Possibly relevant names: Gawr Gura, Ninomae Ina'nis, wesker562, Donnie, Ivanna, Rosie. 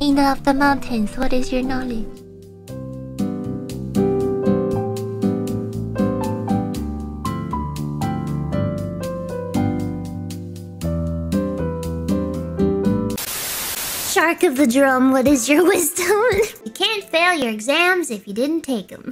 Ina of the mountains, what is your knowledge? Shark of the drum, what is your wisdom? You can't fail your exams if you didn't take them.